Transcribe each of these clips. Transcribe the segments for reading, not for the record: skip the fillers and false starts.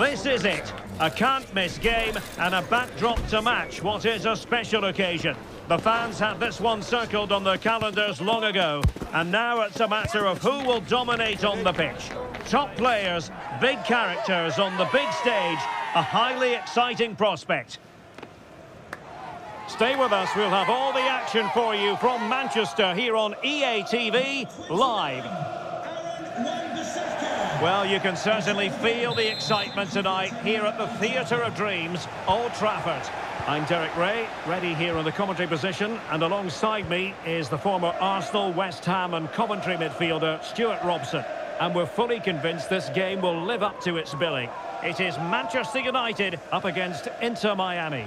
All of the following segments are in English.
This is it. A can't-miss game and a backdrop to match what is a special occasion. The fans had this one circled on their calendars long ago, and now it's a matter of who will dominate on the pitch. Top players, big characters on the big stage, a highly exciting prospect. Stay with us, we'll have all the action for you from Manchester here on EA TV Live. Well, you can certainly feel the excitement tonight here at the Theatre of Dreams, Old Trafford. I'm Derek Ray, ready here in the commentary position, and alongside me is the former Arsenal, West Ham and Coventry midfielder Stuart Robson. And we're fully convinced this game will live up to its billing. It is Manchester United up against Inter Miami.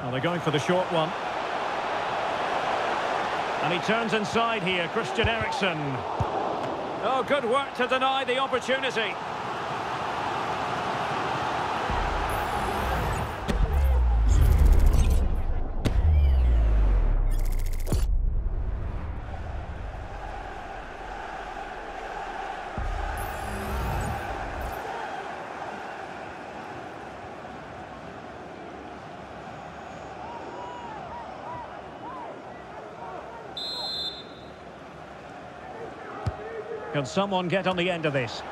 Well, they're going for the short one. And he turns inside here, Christian Eriksson. Oh, good work to deny the opportunity. Can someone get on the end of this?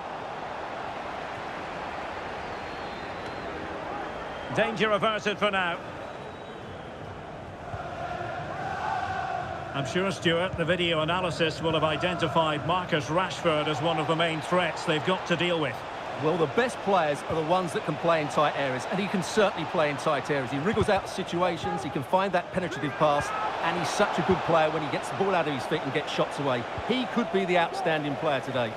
Danger averted for now. I'm sure, Stuart, the video analysis will have identified Marcus Rashford as one of the main threats they've got to deal with. Well, the best players are the ones that can play in tight areas, and he can certainly play in tight areas. He wriggles out situations, he can find that penetrative pass, and he's such a good player when he gets the ball out of his feet and gets shots away. He could be the outstanding player today.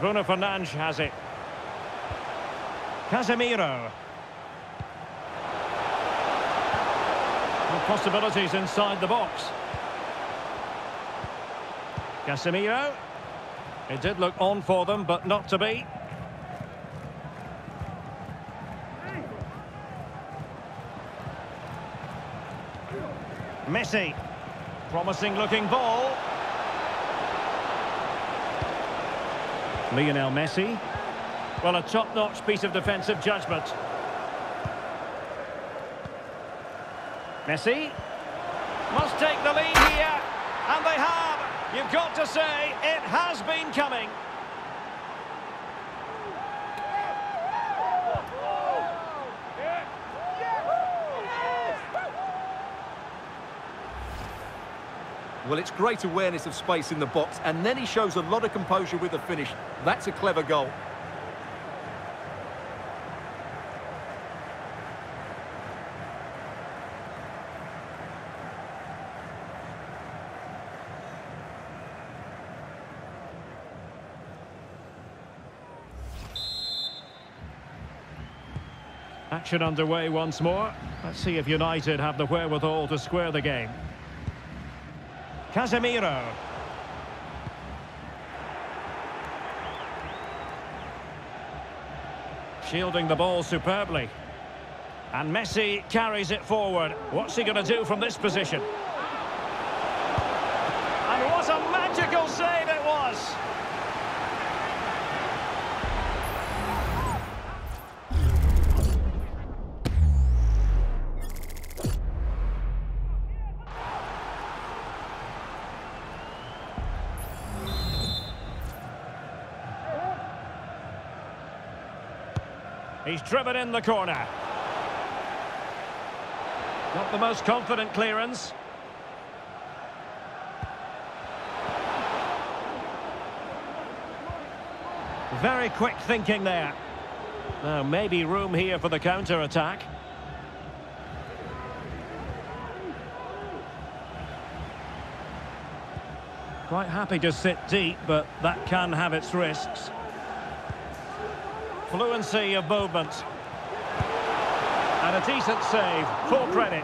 Bruno Fernandes has it. Casemiro. Possibilities inside the box. Casemiro. It did look on for them, but not to be. Messi. Promising looking ball. Lionel Messi. Well, a top-notch piece of defensive judgment. Messi must take the lead here, and they have. You've got to say, it has been coming. Well, it's great awareness of space in the box, and then he shows a lot of composure with the finish. That's a clever goal. Action underway once more. Let's see if United have the wherewithal to square the game. Casemiro. Shielding the ball superbly. And Messi carries it forward. What's he going to do from this position? And what a magical save it was! He's driven in the corner. Not the most confident clearance. Very quick thinking there. Now, maybe room here for the counter-attack. Quite happy to sit deep, but that can have its risks. Fluency of movement. And a decent save, full credit.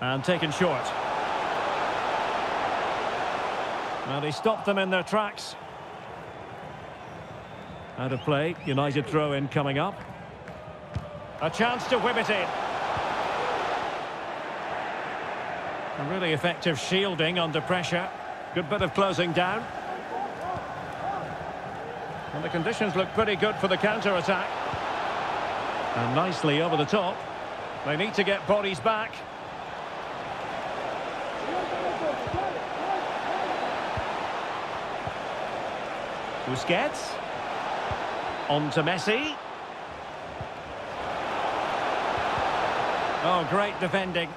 And taken short. And he stopped them in their tracks. Out of play, United throw-in coming up. A chance to whip it in. A really effective shielding under pressure. Good bit of closing down. And the conditions look pretty good for the counter-attack. And nicely over the top. They need to get bodies back. Busquets. On to Messi. Oh, great defending.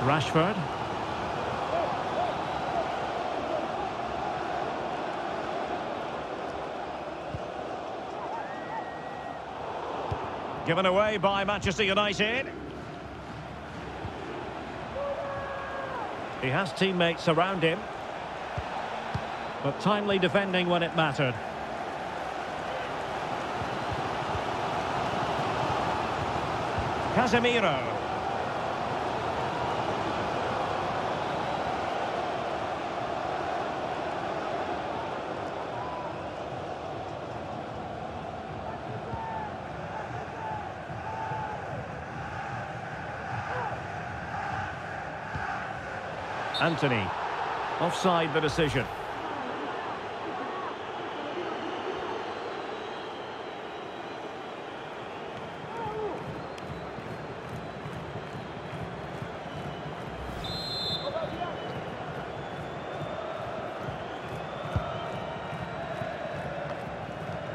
Rashford. Given away by Manchester United. He has teammates around him, but timely defending when it mattered. Casemiro. Anthony. Offside the decision.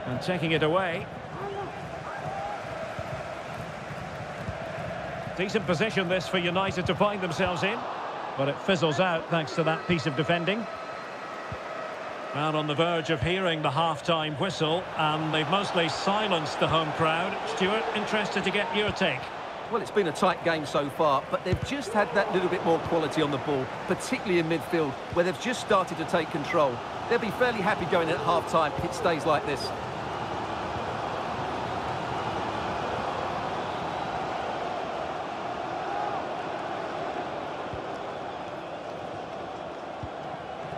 And taking it away. Decent position this for United to find themselves in. But it fizzles out thanks to that piece of defending. And on the verge of hearing the half-time whistle, and they've mostly silenced the home crowd. Stuart, interested to get your take. Well, it's been a tight game so far, but they've just had that little bit more quality on the ball, particularly in midfield, where they've just started to take control. They'll be fairly happy going at half-time if it stays like this.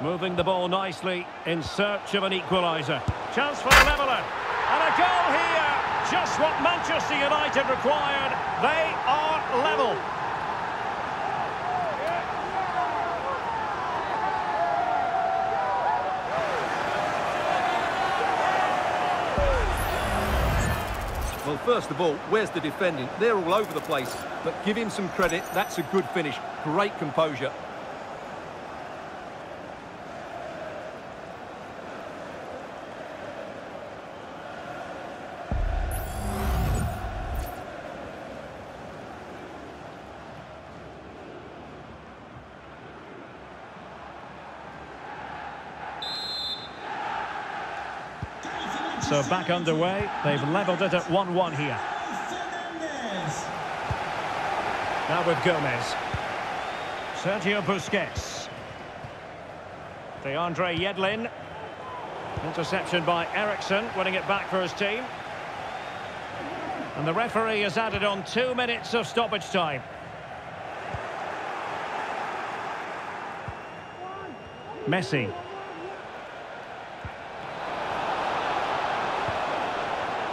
Moving the ball nicely in search of an equaliser. Chance for a leveller. And a goal here. Just what Manchester United required. They are level. Well, first of all, where's the defending? They're all over the place. But give him some credit. That's a good finish. Great composure. So back underway, they've levelled it at 1-1 here. Now with Gomez. Sergio Busquets. DeAndre Yedlin. Interception by Eriksson, winning it back for his team. And the referee has added on 2 minutes of stoppage time. Messi.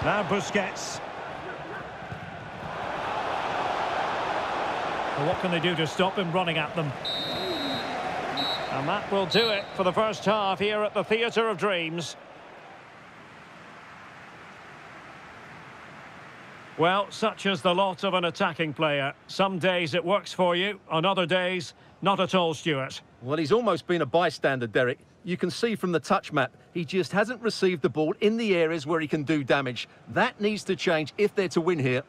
Now Busquets. Well, what can they do to stop him running at them? And that will do it for the first half here at the Theatre of Dreams. Well, such is the lot of an attacking player. Some days it works for you, on other days, not at all, Stuart. Well, he's almost been a bystander, Derek. You can see from the touch map, he just hasn't received the ball in the areas where he can do damage. That needs to change if they're to win here.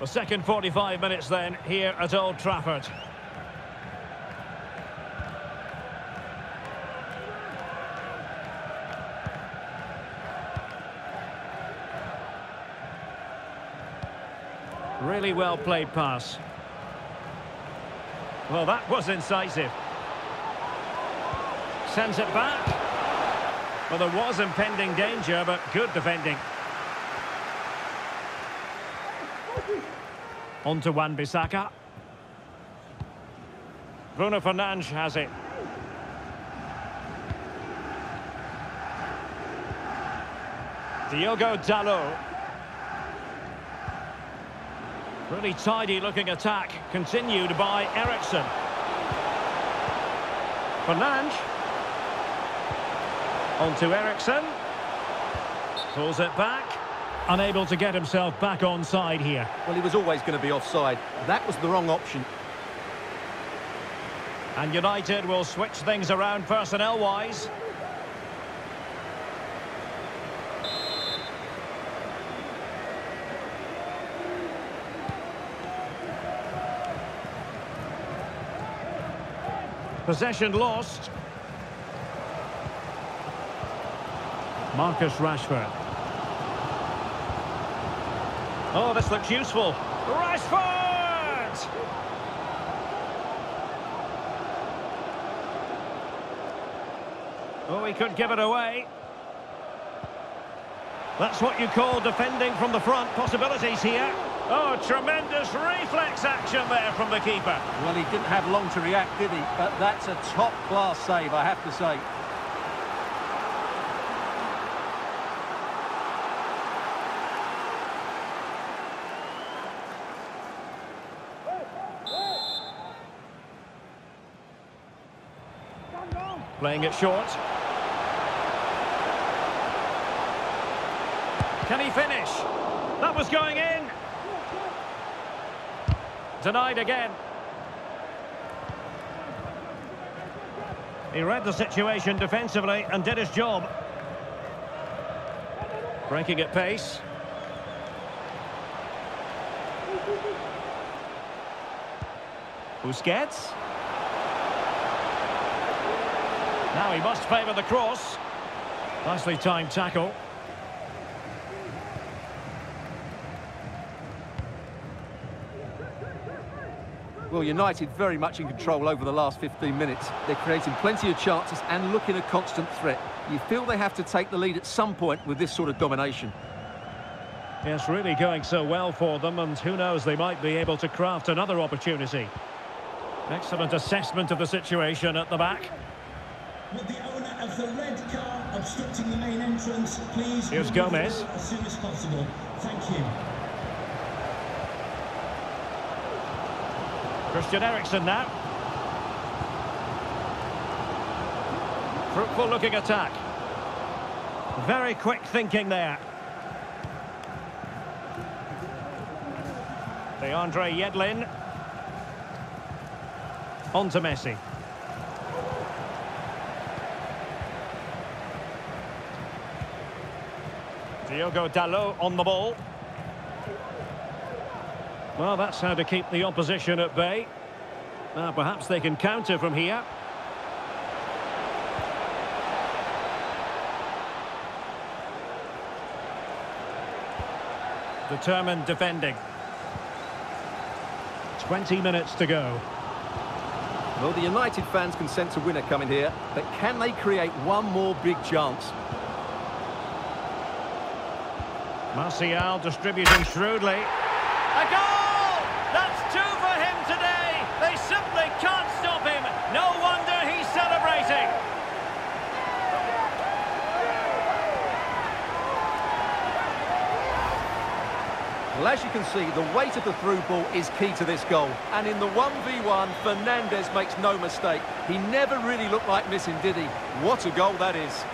The second 45 minutes then, here at Old Trafford. Really well played pass. Well, that was incisive. Sends it back. Well, there was impending danger, but good defending. On to Wan-Bissaka. Bruno Fernandes has it. Diogo Dalot. Really tidy looking attack, continued by Eriksson. Fernandes. On to Eriksson. Pulls it back. Unable to get himself back on side here. Well, he was always going to be offside. That was the wrong option. And United will switch things around personnel-wise. Possession lost. Marcus Rashford. Oh, this looks useful. Rashford! Oh, he could give it away. That's what you call defending from the front. Possibilities here. Oh, tremendous reflex action there from the keeper. Well, he didn't have long to react, did he? But that's a top-class save, I have to say. Playing it short. Can he finish? That was going in. Denied again. He read the situation defensively and did his job. Breaking at pace. Busquets. Now he must favour the cross. Nicely timed tackle. Well, United very much in control over the last 15 minutes. They're creating plenty of chances and looking a constant threat. You feel they have to take the lead at some point with this sort of domination. It's really going so well for them, and who knows, they might be able to craft another opportunity. Excellent assessment of the situation at the back. With the owner of the red car obstructing the main entrance, please... Here's Gomez. ...as soon as possible. Thank you. Christian Eriksson now. Fruitful-looking attack. Very quick thinking there. DeAndre Yedlin. On to Messi. Diogo Dalot on the ball. Well, that's how to keep the opposition at bay. Now, perhaps they can counter from here. Determined defending. 20 minutes to go. Well, the United fans can sense a winner coming here, but can they create one more big chance? Martial distributing shrewdly. A goal! That's two for him today! They simply can't stop him! No wonder he's celebrating! Well, as as you can see, the weight of the through ball is key to this goal. And in the 1v1, Fernandes makes no mistake. He never really looked like missing, did he? What a goal that is.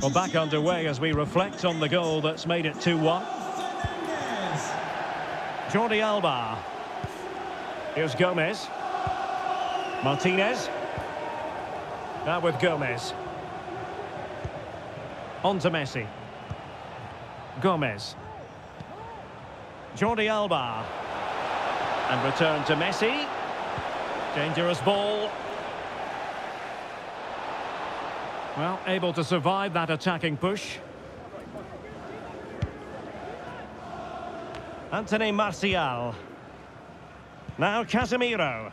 Well, back underway as we reflect on the goal that's made it 2-1. Jordi Alba. Here's Gomez. Martinez. Now with Gomez. On to Messi. Gomez. Jordi Alba. And return to Messi. Dangerous ball. Well, able to survive that attacking push. Anthony Martial. Now Casemiro.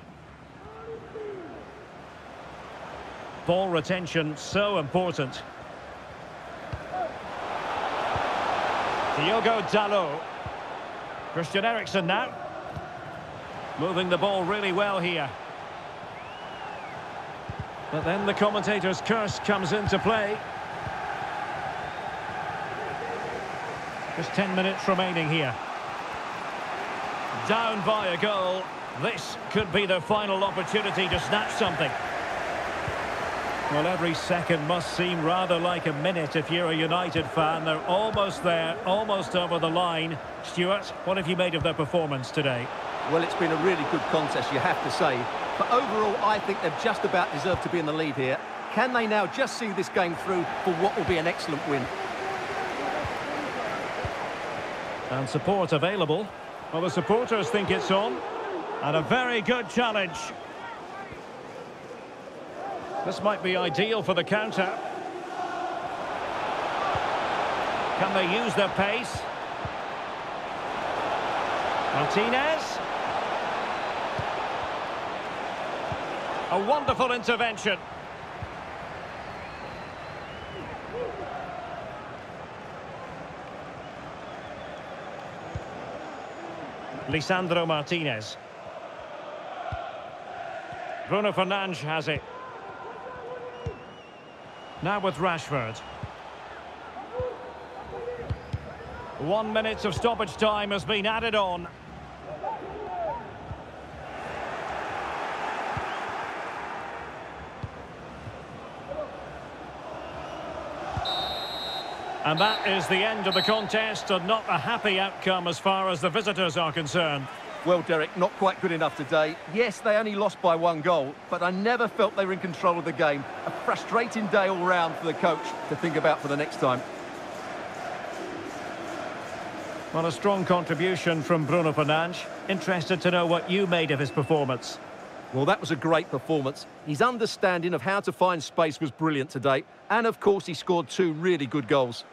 Ball retention so important. Diogo Dalot. Christian Eriksson now. Moving the ball really well here. But then the commentator's curse comes into play. Just 10 minutes remaining here. Down by a goal. This could be the final opportunity to snatch something. Well, every second must seem rather like a minute if you're a United fan. They're almost there, almost over the line. Stuart, what have you made of their performance today? Well, it's been a really good contest, you have to say. But overall, I think they've just about deserved to be in the lead here. Can they now just see this game through for what will be an excellent win? And support available. Well, the supporters think it's on. And a very good challenge. This might be ideal for the counter. Can they use their pace? Martinez. A wonderful intervention. Lisandro Martinez. Bruno Fernandes has it. Now with Rashford. 1 minute of stoppage time has been added on. And that is the end of the contest, and not a happy outcome as far as the visitors are concerned. Well, Derek, not quite good enough today. Yes, they only lost by 1 goal, but I never felt they were in control of the game. A frustrating day all round for the coach to think about for the next time. Well, a strong contribution from Bruno Fernandes. Interested to know what you made of his performance. Well, that was a great performance. His understanding of how to find space was brilliant today. And, of course, he scored 2 really good goals.